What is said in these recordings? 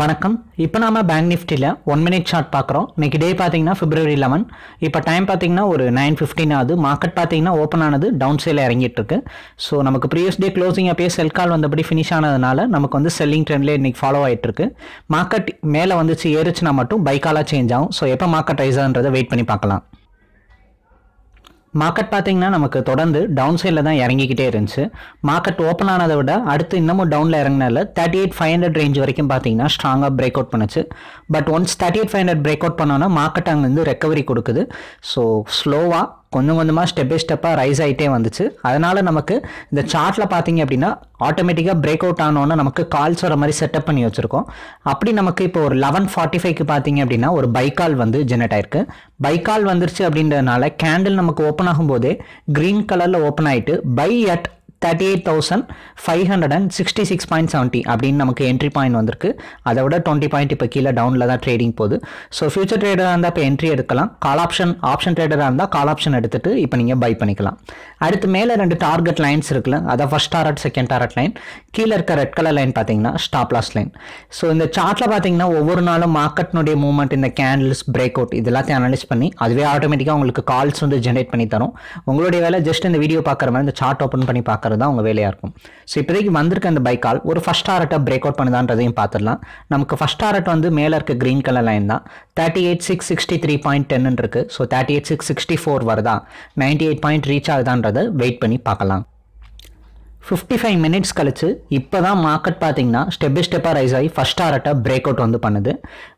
வணக்கம். இப்போ நாம பேங்க் நிஃப்டியில் 1 minute சார்ட் பார்க்குறோம். இன்னைக்கு டே பார்த்தீங்கன்னா February 11. இப்போ டைம் பார்த்தீங்கன்னா ஒரு 9:15 ஆகுது. மார்க்கெட் பார்த்தீங்கன்னா ஓப்பன் ஆனது டவுன் சேல் இறங்கிட்டு இருக்கு. ஸோ நமக்கு ப்ரீவியஸ் டே க்ளோசிங் அப்பயே செல் கால் வந்தபடி ஃபினிஷ் ஆனதுனால நமக்கு வந்து செல்லிங் ட்ரெண்ட்லேயே இன்னைக்கு ஃபாலோ ஆகிட்டு இருக்கு. மார்க்கெட் மேலே வந்துச்சு ஏறுச்சுன்னா மட்டும் பைக்காலாக சேஞ்ச் ஆகும். ஸோ எப்போ மார்க்கெட் ரைஸ் ஆகுன்றதை வெயிட் பண்ணி பார்க்கலாம். மார்க்கெட் பார்த்தீங்கன்னா நமக்கு தொடர்ந்து டவுன் சைடில் தான் இறங்கிக்கிட்டே இருந்துச்சு. மார்க்கெட் ஓப்பன் ஆனதை விட அடுத்து இன்னமும் டவுனில் இறங்கினால 38,500 ரேஞ்ச் வரைக்கும் பார்த்தீங்கன்னா ஸ்ட்ராங்காக பிரேக் அவுட் பண்ணுச்சு. பட் ஒன்ஸ் 38,500 பிரேக் அவுட் பண்ணோன்னா மார்க்கெட் அங்கேருந்து ரெக்கவரி கொடுக்குது. ஸோ ஸ்லோவாக கொஞ்சம் கொஞ்சமாக ஸ்டெப் பை ஸ்டெப்பாக ரைஸ் ஆகிட்டே வந்துச்சு. அதனால் நமக்கு இந்த சார்ட்டில் பார்த்தீங்க அப்படின்னா ஆட்டோமேட்டிக்காக பிரேக் அவுட் ஆனோன்னா நமக்கு கால்ஸ் வர மாதிரி செட்டப் பண்ணி வச்சுருக்கோம். அப்படி நமக்கு இப்போ ஒரு 11:45க்கு பார்த்தீங்க அப்படின்னா ஒரு பைக்கால் வந்து ஜெனரேட் ஆயிருக்கு. பைக்கால் வந்துருச்சு அப்படின்றதுனால கேண்டில் நமக்கு ஓப்பன் ஆகும்போதே க்ரீன் கலரில் ஓப்பன் ஆகிட்டு பை அட் 38,566.70 அப்படின்னு நமக்கு என்ட்ரி பாயிண்ட் வந்திருக்கு. அதை விட 20 பாயிண்ட் இப்போ கீழே டவுனில் தான் ட்ரேடிங் போகுது. ஸோ ஃபியூச்சர் ட்ரேடராக இருந்தால் இப்போ என்ட்ரி எடுக்கலாம். கால் ஆப்ஷன் ட்ரேடராக இருந்தால் கால் ஆப்ஷன் எடுத்துட்டு இப்போ நீங்கள் பை பண்ணிக்கலாம். அடுத்து மேலே 2 டார்கெட் லைன்ஸ் இருக்குல்ல, அதை first target second target line, கீழே இருக்க ரெட் கலர் லைன் பார்த்தீங்கன்னா ஸ்டாப் லாஸ் லைன். ஸோ இந்த சார்ட்டில் பார்த்தீங்கன்னா ஒவ்வொரு நாளும் மார்க்கெட்னுடைய மூவ்மெண்ட், இந்த கேண்டில்ஸ், பிரேக் அவுட் இது எல்லாத்தையும் அனலைஸ் பண்ணி அதுவே ஆட்டோமேட்டிக்காக உங்களுக்கு கால்ஸ் வந்து ஜென்ரேட் பண்ணி தரும். உங்களுடைய வேலை ஜஸ்ட் இந்த வீடியோ பார்க்குற மாதிரி இந்த சார்ட் ஓப்பன் பண்ணி பார்க்குறது தான் உங்க வேலையா இருக்கும். சோ இப்போதைக்கு வந்திருக்க அந்த பைக்கால் ஒரு ஃபர்ஸ்ட் டாரட்டை பிரேக் அவுட் பண்ணுதான்றதையும் பார்த்துடலாம். நமக்கு ஃபர்ஸ்ட் டாரட் வந்து மேல இருக்க கிரீன் கலர் லைன் தான் 38,663.10 இருக்கு. சோ 38,664 வருதா, 98 பாயிண்ட் ரீச் ஆகுதான்றதை வெயிட் பண்ணி பார்க்கலாம். 55 minutes கழிச்சு இப்போ தான் மார்க்கெட் பார்த்தீங்கன்னா ஸ்டெப் பை ஸ்டெப்பாக ரைஸ் ஆகி ஃபர்ஸ்ட் டாரட்டை பிரேக் அவுட் வந்து பண்ணுது.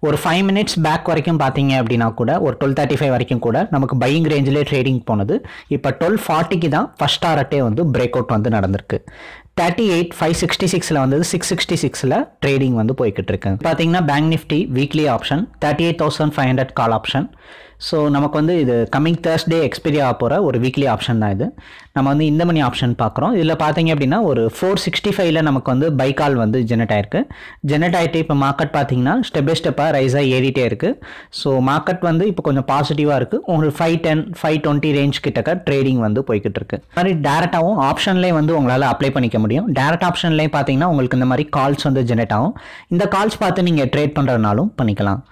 ஒரு 5 minutes பேக் வரைக்கும் பார்த்தீங்க அப்படின்னா கூட ஒரு 12:35 வரைக்கும் கூட நமக்கு பையிங் ரேஞ்சிலே ட்ரேடிங் போனது. இப்போ 12:40க்கு தான் ஃபர்ஸ்ட் டாரட்டே வந்து பிரேக் அவுட் வந்து நடந்திருக்கு. 38,566 வந்தது 666 ட்ரேடிங் வந்து போய்கிட்டு இருக்கு. பார்த்தீங்கன்னா bank Nifty weekly option 38,500 call option. So நமக்கு வந்து இது கம்மிங் தேர்ஸ்டே எக்ஸ்பைரி ஆக போகிற ஒரு வீக்லி ஆப்ஷன் தான் இது. நம்ம வந்து இந்த மணி ஆப்ஷன் பார்க்குறோம். இதில் பார்த்தீங்க அப்படின்னா ஒரு 465ல் நமக்கு வந்து பைக்கால் வந்து ஜெனரேட் ஆயிருக்கு. ஜெனரேட் ஆகிட்டு இப்போ மார்க்கெட் பார்த்தீங்கன்னா ஸ்டெப் பை ஸ்டெப்பாக ரைஸாக ஏறிட்டே இருக்குது. ஸோ மார்க்கெட் வந்து இப்போ கொஞ்சம் பாசிட்டிவாக இருக்குது. உங்களுக்கு 510, 520 ரேஞ்ச் கிட்டக்க ட்ரேடிங் வந்து போய்கிட்டு இருக்கு. அது மாதிரி டேரெக்டாகவும் ஆப்ஷன்லேயே வந்து உங்களால் அப்ளை பண்ணிக்க முடியும். டேரக்ட் ஆப்ஷன்லேயும் பார்த்தீங்கன்னா உங்களுக்கு இந்த மாதிரி கால்ஸ் வந்து ஜெனரேட் ஆகும். இந்த கால்ஸ் பார்த்து நீங்கள் ட்ரேட் பண்ணுறதுனாலும் பண்ணிக்கலாம்.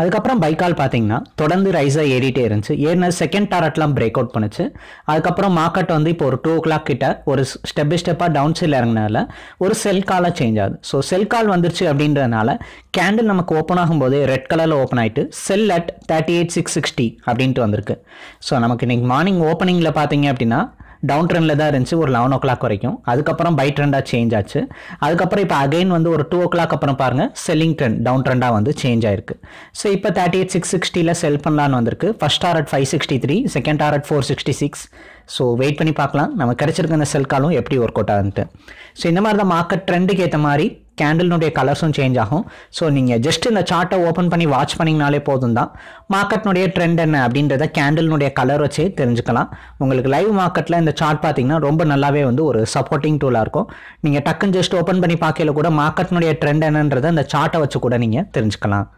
அதுக்கப்புறம் பைக்கால் பார்த்தீங்கன்னா தொடர்ந்து ரைஸாக ஏறிட்டே இருந்துச்சு. ஏன்னா செகண்ட் டாரட்லாம் பிரேக் அவுட் பண்ணுச்சு. அதுக்கப்புறம் மார்க்கெட் வந்து இப்போ ஒரு 2 o'clock கிட்ட ஒரு ஸ்டெப் பை ஸ்டெப்பாக டவுன் சைடில் இறங்கினால ஒரு செல் காலாக சேஞ்ச் ஆகுது. ஸோ செல் கால் வந்துருச்சு அப்படின்றதுனால கேண்டில் நமக்கு ஓப்பன் ஆகும்போது ரெட் கலரில் ஓப்பன் ஆகிட்டு செல் அட் 38,660 அப்படின்ட்டு வந்திருக்கு. ஸோ நமக்கு இன்றைக்கி மார்னிங் ஓப்பனிங்கில் பார்த்தீங்க அப்படின்னா டவுன் ட்ரெண்டில் தான் இருந்துச்சு ஒரு 11 o'clock வரைக்கும். அதுக்கப்புறம் பை ட்ரெண்டாக சேஞ்ச் ஆச்சு. அதுக்கப்புறம் இப்போ அகைன் வந்து ஒரு 2 o'clock அப்புறம் பாருங்கள் செல்லிங் ட்ரெண்ட் டவுன் ட்ரெண்டாக வந்து சேஞ்ச் ஆயிருக்கு. ஸோ இப்போ 38,660 செல் பண்ணலான்னு வந்திருக்கு. First target 563, second target 466. So wait பண்ணி பார்க்கலாம் நமக்கு கிடைச்சிருக்க அந்த செல் காலும் எப்படி ஒர்க் அவுட் ஆகுதுன்ட்டு. ஸோ இந்த மாதிரி தான் மார்க்கெட் ட்ரெண்டுக்கு ஏற்ற மாதிரி கேண்டில்னுடைய கலர்ஸும் சேஞ்ச் ஆகும். ஸோ நீங்கள் ஜஸ்ட் இந்த சார்ட்டை ஓப்பன் பண்ணி வாட்ச் பண்ணிங்கனாலே போதும் தான் மார்க்கெட்னுடைய ட்ரெண்ட் என்ன அப்படின்றத கேண்டில்னுடைய கலர் வச்சே தெரிஞ்சுக்கலாம். உங்களுக்கு லைவ் மார்க்கெட்டில் இந்த சார்ட் பார்த்தீங்கன்னா ரொம்ப நல்லாவே வந்து ஒரு சப்போர்ட்டிங் டூலாக இருக்கும். நீங்கள் டக்குன்னு ஜஸ்ட் ஓப்பன் பண்ணி பார்க்கல கூட மார்க்கெட்னுடைய ட்ரெண்ட் என்னன்றதை அந்த சார்ட்டை வச்சு கூட நீங்கள் தெரிஞ்சுக்கலாம்.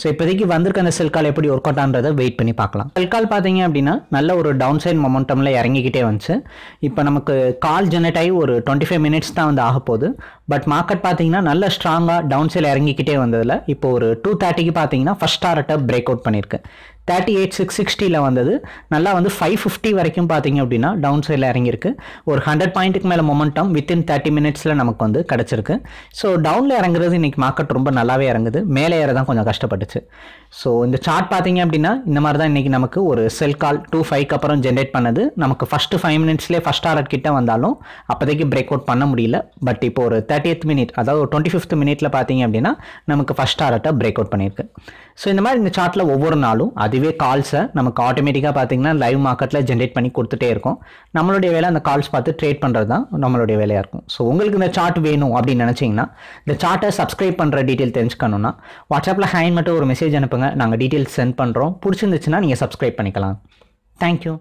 ஸோ இப்போதைக்கு வந்திருக்க அந்த செல் கால் எப்படி ஒர்க் அவுட் ஆன்றதை வெயிட் பண்ணி பார்க்கலாம். செல் கால் பார்த்தீங்க அப்படின்னா நல்ல ஒரு டவுன் சைட் மொமெண்டமில் இறங்கிக்கிட்டே வந்துச்சு. இப்போ நமக்கு கால் ஜெனரேட் ஆகி ஒரு 25 minutes தான் வந்து ஆக போகுது. பட் மார்க்கெட் பார்த்தீங்கன்னா நல்ல ஸ்ட்ராங்காக டவுன் சைடில் இறங்கிக்கிட்டே வந்ததில் இப்போ ஒரு 2:30க்கு பார்த்தீங்கன்னா ஃபர்ஸ்ட் டாரட்டை பிரேக் அவுட் பண்ணியிருக்கு. 38,660 வந்தது நல்லா வந்து 550 வரைக்கும் பார்த்தீங்க அப்படின்னா டவுன் சைடில் இறங்கியிருக்கு. ஒரு 100 பாயிண்ட்டுக்கு மேலே மொமெண்டம் வித்தின் 30 minutesல நமக்கு வந்து கிடச்சிருக்கு. ஸோ டவுனில் இறங்குறது இன்னைக்கு மார்க்கெட் ரொம்ப நல்லாவே இறங்குது. மேலே ஏற தான் கொஞ்சம் கஷ்டப்பட்டுச்சு. ஸோ இந்த சார்ட் பார்த்தீங்க அப்படின்னா இந்த மாதிரி தான் இன்றைக்கி நமக்கு ஒரு செல் கால் 2:05க்கு அப்புறம் ஜென்ரேட் பண்ணது. நமக்கு ஃபஸ்ட்டு 5 minutesலேயே ஃபர்ஸ்ட் டாரட் கிட்ட வந்தாலும் அப்போதைக்கு பிரேக் அவுட் பண்ண முடியல. பட் இப்போ ஒரு 30th minute, அதாவது ஒரு 25th minute பார்த்தீங்க அப்படின்னா நமக்கு ஃபர்ஸ்ட் டாரட்டை பிரேக் அவுட் பண்ணியிருக்கு. ஸோ இந்த மாதிரி இந்த சார்ட்டில் ஒவ்வொரு நாளும் அதுவே கால்ஸை நமக்கு ஆட்டோமேட்டிக்காக பார்த்தீங்கன்னா லைவ் மார்க்கெட்டில் ஜென்ரேட் பண்ணி கொடுத்துட்டே இருக்கும். நம்மளுடைய வேலை அந்த கால்ஸ் பார்த்து ட்ரேட் பண்ணுறது தான் நம்மளுடைய வேலையாக இருக்கும். ஸோ உங்களுக்கு இந்த சார்ட் வேணும் அப்படின்னு நினச்சிங்கன்னா, இந்த சார்ட்டை சப்ஸ்கிரைப் பண்ணுற டீட்டெயில் தெரிஞ்சுக்கணுன்னா வாட்ஸ்அப்பில் ஹேண்ட் மட்டும் ஒரு மெசேஜ் அனுப்புங்க. நாங்கள் டீட்டெயில்ஸ் சென்ட் பண்ணுறோம். பிடிச்சிருந்துச்சுன்னா நீங்கள் சப்ஸ்கிரைப் பண்ணிக்கலாம். தேங்க்யூ.